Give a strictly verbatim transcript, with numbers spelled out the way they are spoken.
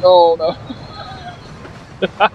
No, no.